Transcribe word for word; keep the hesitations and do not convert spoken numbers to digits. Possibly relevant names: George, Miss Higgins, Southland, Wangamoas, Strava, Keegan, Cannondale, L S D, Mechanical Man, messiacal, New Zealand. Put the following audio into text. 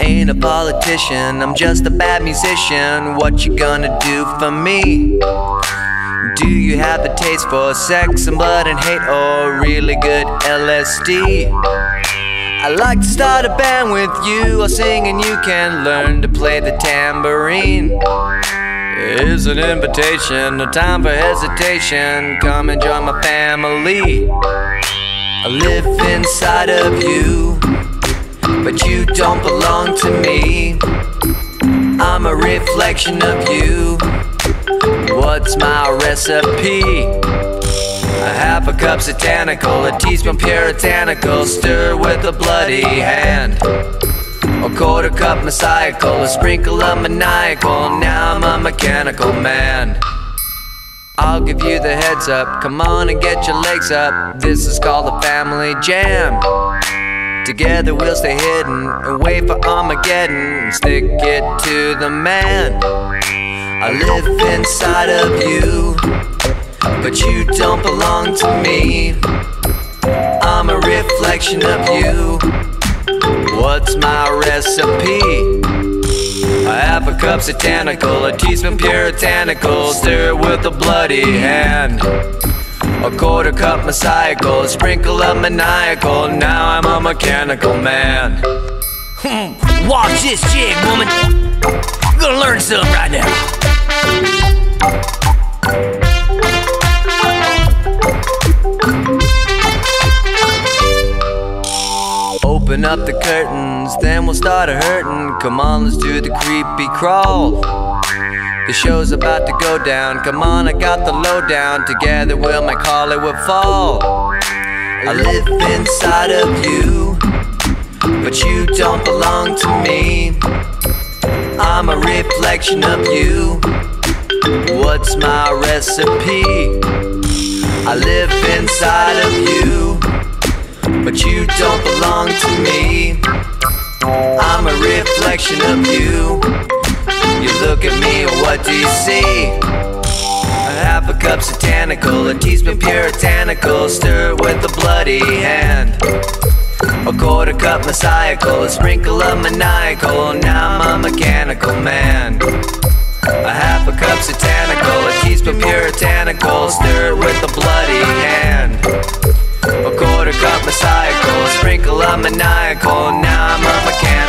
I ain't a politician, I'm just a bad musician. What you gonna do for me? Do you have a taste for sex and blood and hate, or really good L S D? I'd like to start a band with you, I'll sing and you can learn to play the tambourine. Here's an invitation, no time for hesitation, come and join my family. I live inside of you, but you don't belong to me. I'm a reflection of you. What's my recipe? A half a cup satanical, a teaspoon puritanical, stir with a bloody hand. A quarter cup messiacal, a sprinkle of maniacal, now I'm a mechanical man. I'll give you the heads up, come on and get your legs up. This is called a family jam. Together we'll stay hidden and wait for Armageddon and stick it to the man. I live inside of you, but you don't belong to me. I'm a reflection of you. What's my recipe? A half a cup satanical, a teaspoon puritanical, stir with a bloody hand. A quarter cup messiacal, a sprinkle of maniacal, now I'm a mechanical man. Hmm, watch this jig, woman. I'm gonna learn something right now. Open up the curtains, then we'll start a hurtin'. Come on, let's do the creepy crawl. The show's about to go down, come on, I got the lowdown. Together we'll make Hollywood fall. I live inside of you, but you don't belong to me. I'm a reflection of you. What's my recipe? I live inside of you, but you don't belong to me. I'm a reflection of you. You look at me, what do you see? A half a cup satanical, a teaspoon puritanical, stir with a bloody hand. A quarter cup messiacal, a sprinkle of maniacal, now I'm a mechanical man. A half a cup satanical, a teaspoon puritanical, stir it with a bloody hand. A quarter cup messiacal, a sprinkle of maniacal, now I'm a mechanical.